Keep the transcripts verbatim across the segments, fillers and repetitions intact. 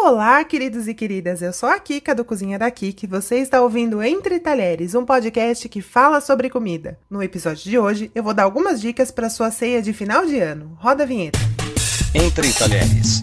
Olá, queridos e queridas, eu sou a Kika do Cozinha da Kika e você está ouvindo Entre Talheres, um podcast que fala sobre comida. No episódio de hoje, eu vou dar algumas dicas para sua ceia de final de ano. Roda a vinheta. Entre Talheres.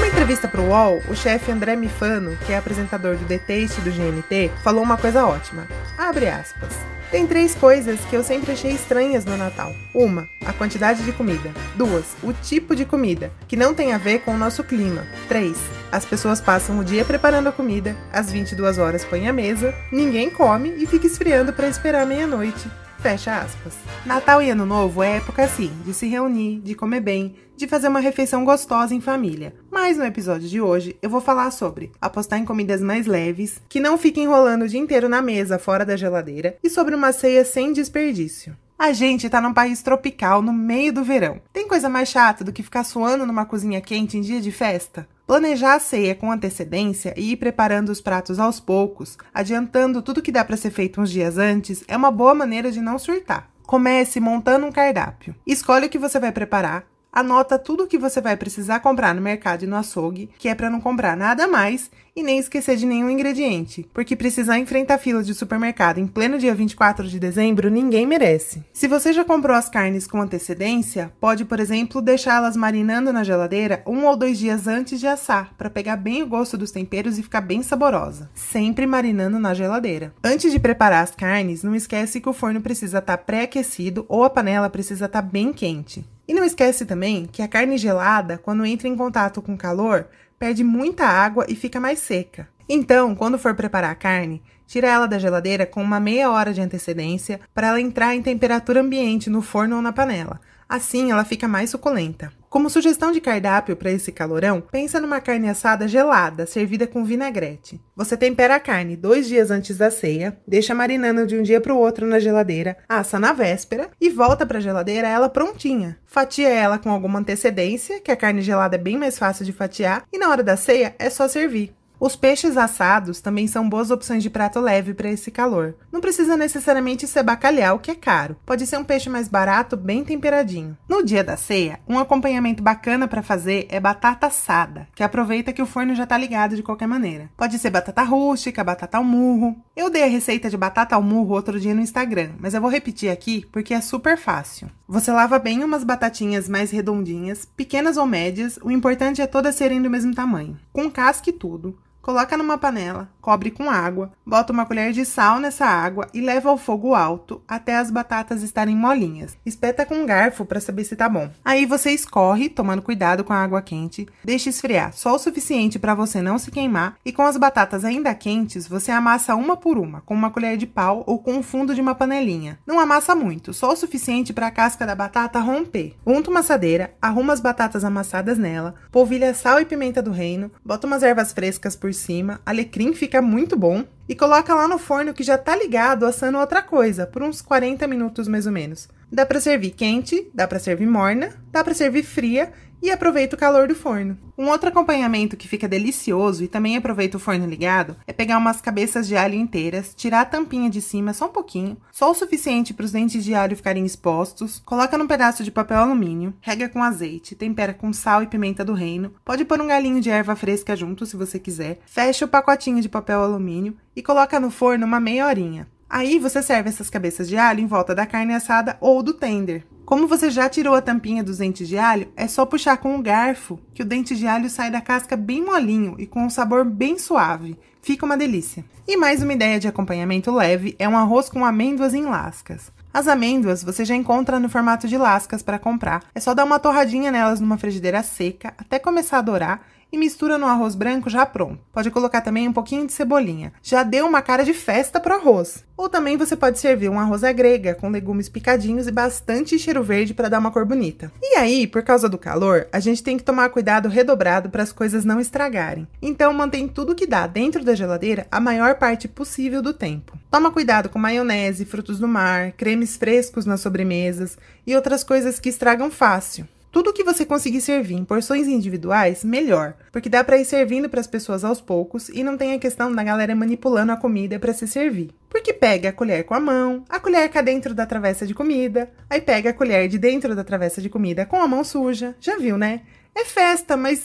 Na entrevista para o U O L, o chefe André Mifano, que é apresentador do The Taste do G M T, falou uma coisa ótima. Abre aspas. Tem três coisas que eu sempre achei estranhas no Natal. Uma, a quantidade de comida. Duas, o tipo de comida, que não tem a ver com o nosso clima. Três, as pessoas passam o dia preparando a comida, às vinte e duas horas põem a mesa, ninguém come e fica esfriando para esperar meia-noite. Fecha aspas. Natal e Ano Novo é época, sim, de se reunir, de comer bem, de fazer uma refeição gostosa em família. Mas no episódio de hoje eu vou falar sobre apostar em comidas mais leves, que não fiquem rolando o dia inteiro na mesa fora da geladeira e sobre uma ceia sem desperdício. A gente tá num país tropical no meio do verão. Tem coisa mais chata do que ficar suando numa cozinha quente em dia de festa? Planejar a ceia com antecedência e ir preparando os pratos aos poucos, adiantando tudo que dá para ser feito uns dias antes, é uma boa maneira de não surtar. Comece montando um cardápio. Escolhe o que você vai preparar, anota tudo o que você vai precisar comprar no mercado e no açougue, que é para não comprar nada mais e nem esquecer de nenhum ingrediente, porque precisar enfrentar fila de supermercado em pleno dia vinte e quatro de dezembro, ninguém merece. Se você já comprou as carnes com antecedência, pode, por exemplo, deixá-las marinando na geladeira um ou dois dias antes de assar, para pegar bem o gosto dos temperos e ficar bem saborosa. Sempre marinando na geladeira. Antes de preparar as carnes, não esquece que o forno precisa estar pré-aquecido ou a panela precisa estar bem quente. E não esquece também que a carne gelada, quando entra em contato com calor, perde muita água e fica mais seca. Então, quando for preparar a carne, tira ela da geladeira com uma meia hora de antecedência para ela entrar em temperatura ambiente no forno ou na panela. Assim, ela fica mais suculenta. Como sugestão de cardápio para esse calorão, pensa numa carne assada gelada, servida com vinagrete. Você tempera a carne dois dias antes da ceia, deixa marinando de um dia para o outro na geladeira, assa na véspera e volta para a geladeira ela prontinha. Fatia ela com alguma antecedência, que a carne gelada é bem mais fácil de fatiar, e na hora da ceia é só servir. Os peixes assados também são boas opções de prato leve para esse calor. Não precisa necessariamente ser bacalhau, que é caro. Pode ser um peixe mais barato, bem temperadinho. No dia da ceia, um acompanhamento bacana para fazer é batata assada, que aproveita que o forno já tá ligado de qualquer maneira. Pode ser batata rústica, batata ao murro. Eu dei a receita de batata ao murro outro dia no Instagram, mas eu vou repetir aqui porque é super fácil. Você lava bem umas batatinhas mais redondinhas, pequenas ou médias, o importante é todas serem do mesmo tamanho, com casca e tudo. Coloca numa panela, cobre com água, bota uma colher de sal nessa água e leva ao fogo alto até as batatas estarem molinhas. Espeta com um garfo para saber se tá bom. Aí você escorre, tomando cuidado com a água quente, deixa esfriar só o suficiente para você não se queimar e com as batatas ainda quentes, você amassa uma por uma, com uma colher de pau ou com o fundo de uma panelinha. Não amassa muito, só o suficiente para a casca da batata romper. Unta uma assadeira, arruma as batatas amassadas nela, polvilha sal e pimenta do reino, bota umas ervas frescas por Por cima, alecrim fica muito bom e coloca lá no forno que já tá ligado assando outra coisa, por uns quarenta minutos mais ou menos. Dá pra servir quente, dá pra servir morna, dá pra servir fria e aproveita o calor do forno. Um outro acompanhamento que fica delicioso e também aproveita o forno ligado é pegar umas cabeças de alho inteiras, tirar a tampinha de cima só um pouquinho, só o suficiente para os dentes de alho ficarem expostos, coloca num pedaço de papel alumínio, rega com azeite, tempera com sal e pimenta do reino, pode pôr um galinho de erva fresca junto se você quiser, fecha o pacotinho de papel alumínio e coloca no forno uma meia horinha. Aí você serve essas cabeças de alho em volta da carne assada ou do tender. Como você já tirou a tampinha dos dentes de alho, é só puxar com o garfo que o dente de alho sai da casca bem molinho e com um sabor bem suave. Fica uma delícia. E mais uma ideia de acompanhamento leve é um arroz com amêndoas em lascas. As amêndoas você já encontra no formato de lascas para comprar. É só dar uma torradinha nelas numa frigideira seca até começar a dourar e mistura no arroz branco já pronto. Pode colocar também um pouquinho de cebolinha. Já deu uma cara de festa pro arroz. Ou também você pode servir um arroz à grega, com legumes picadinhos e bastante cheiro verde para dar uma cor bonita. E aí, por causa do calor, a gente tem que tomar cuidado redobrado para as coisas não estragarem. Então, mantém tudo que dá dentro da geladeira a maior parte possível do tempo. Toma cuidado com maionese, frutos do mar, cremes frescos nas sobremesas e outras coisas que estragam fácil. Tudo que você conseguir servir em porções individuais, melhor, porque dá para ir servindo para as pessoas aos poucos e não tem a questão da galera manipulando a comida para se servir. Porque pega a colher com a mão, a colher cá dentro da travessa de comida, aí pega a colher de dentro da travessa de comida com a mão suja, já viu, né? É festa, mas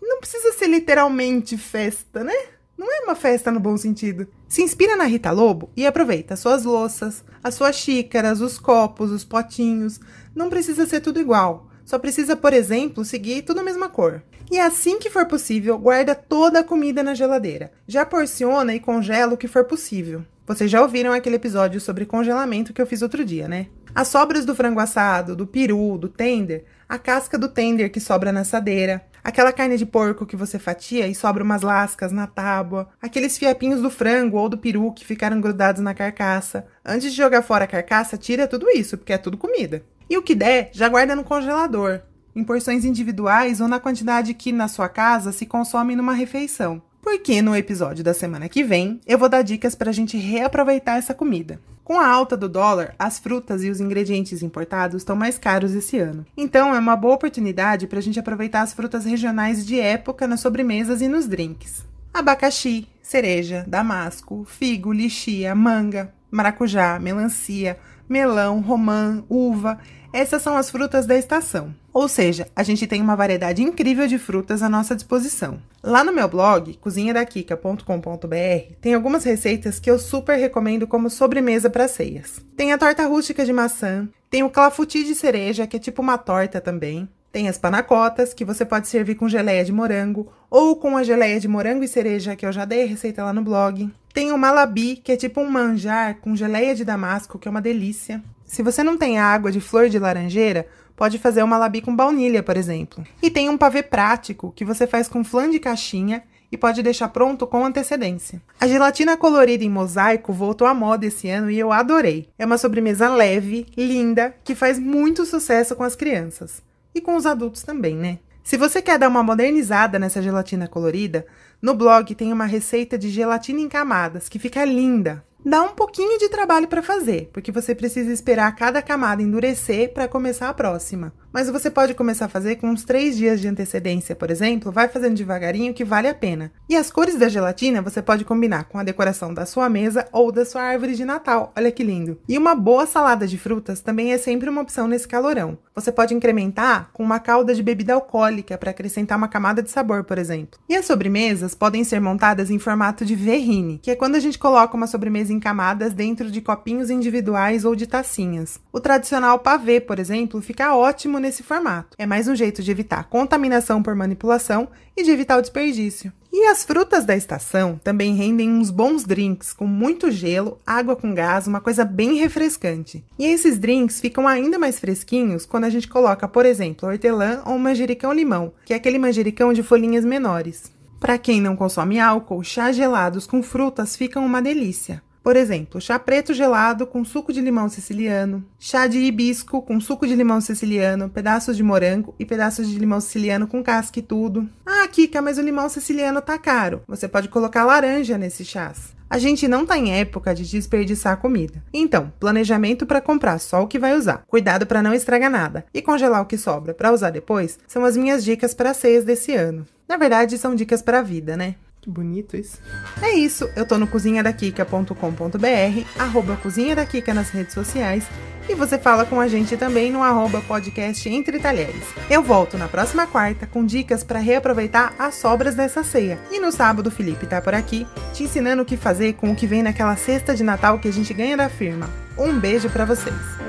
não precisa ser literalmente festa, né? Não é uma festa no bom sentido. Se inspira na Rita Lobo e aproveita as suas louças, as suas xícaras, os copos, os potinhos. Não precisa ser tudo igual. Só precisa, por exemplo, seguir tudo a mesma cor. E assim que for possível, guarda toda a comida na geladeira. Já porciona e congela o que for possível. Vocês já ouviram aquele episódio sobre congelamento que eu fiz outro dia, né? As sobras do frango assado, do peru, do tender, a casca do tender que sobra na assadeira, aquela carne de porco que você fatia e sobra umas lascas na tábua, aqueles fiapinhos do frango ou do peru que ficaram grudados na carcaça. Antes de jogar fora a carcaça, tira tudo isso, porque é tudo comida. E o que der, já guarda no congelador, em porções individuais ou na quantidade que, na sua casa, se consome numa refeição. Porque no episódio da semana que vem, eu vou dar dicas para a gente reaproveitar essa comida. Com a alta do dólar, as frutas e os ingredientes importados estão mais caros esse ano. Então, é uma boa oportunidade para a gente aproveitar as frutas regionais de época nas sobremesas e nos drinks. Abacaxi, cereja, damasco, figo, lichia, manga, maracujá, melancia, melão, romã, uva, essas são as frutas da estação. Ou seja, a gente tem uma variedade incrível de frutas à nossa disposição. Lá no meu blog, cozinha da kika ponto com ponto br, tem algumas receitas que eu super recomendo como sobremesa para ceias. Tem a torta rústica de maçã, tem o clafouti de cereja, que é tipo uma torta também, tem as panacotas, que você pode servir com geleia de morango, ou com a geleia de morango e cereja, que eu já dei a receita lá no blog. Tem o malabi, que é tipo um manjar com geleia de damasco, que é uma delícia. Se você não tem água de flor de laranjeira, pode fazer o malabi com baunilha, por exemplo. E tem um pavê prático, que você faz com flan de caixinha e pode deixar pronto com antecedência. A gelatina colorida em mosaico voltou à moda esse ano e eu adorei. É uma sobremesa leve, linda, que faz muito sucesso com as crianças. E com os adultos também, né? Se você quer dar uma modernizada nessa gelatina colorida, no blog tem uma receita de gelatina em camadas, que fica linda. Dá um pouquinho de trabalho para fazer, porque você precisa esperar cada camada endurecer para começar a próxima. Mas você pode começar a fazer com uns três dias de antecedência, por exemplo, vai fazendo devagarinho que vale a pena. E as cores da gelatina você pode combinar com a decoração da sua mesa ou da sua árvore de Natal, olha que lindo. E uma boa salada de frutas também é sempre uma opção nesse calorão. Você pode incrementar com uma calda de bebida alcoólica para acrescentar uma camada de sabor, por exemplo. E as sobremesas podem ser montadas em formato de verrine, que é quando a gente coloca uma sobremesa em camadas dentro de copinhos individuais ou de tacinhas. O tradicional pavê, por exemplo, fica ótimo nesse formato. É mais um jeito de evitar contaminação por manipulação e de evitar o desperdício. E as frutas da estação também rendem uns bons drinks com muito gelo, água com gás, uma coisa bem refrescante. E esses drinks ficam ainda mais fresquinhos quando a gente coloca, por exemplo, hortelã ou manjericão limão, que é aquele manjericão de folhinhas menores. Para quem não consome álcool, chá gelados com frutas ficam uma delícia. Por exemplo, chá preto gelado com suco de limão siciliano, chá de hibisco com suco de limão siciliano, pedaços de morango e pedaços de limão siciliano com casca e tudo. Ah, Kika, mas o limão siciliano tá caro. Você pode colocar laranja nesse chás. A gente não tá em época de desperdiçar comida. Então, planejamento para comprar só o que vai usar, cuidado para não estragar nada e congelar o que sobra para usar depois são as minhas dicas para ceias desse ano. Na verdade, são dicas para a vida, né? Que bonito isso. É isso, eu tô no cozinha da kika ponto com ponto br, arroba Cozinha da Kika nas redes sociais e você fala com a gente também no arroba podcast Entre Talheres. Eu volto na próxima quarta com dicas para reaproveitar as sobras dessa ceia. E no sábado o Felipe tá por aqui te ensinando o que fazer com o que vem naquela cesta de Natal que a gente ganha da firma. Um beijo para vocês!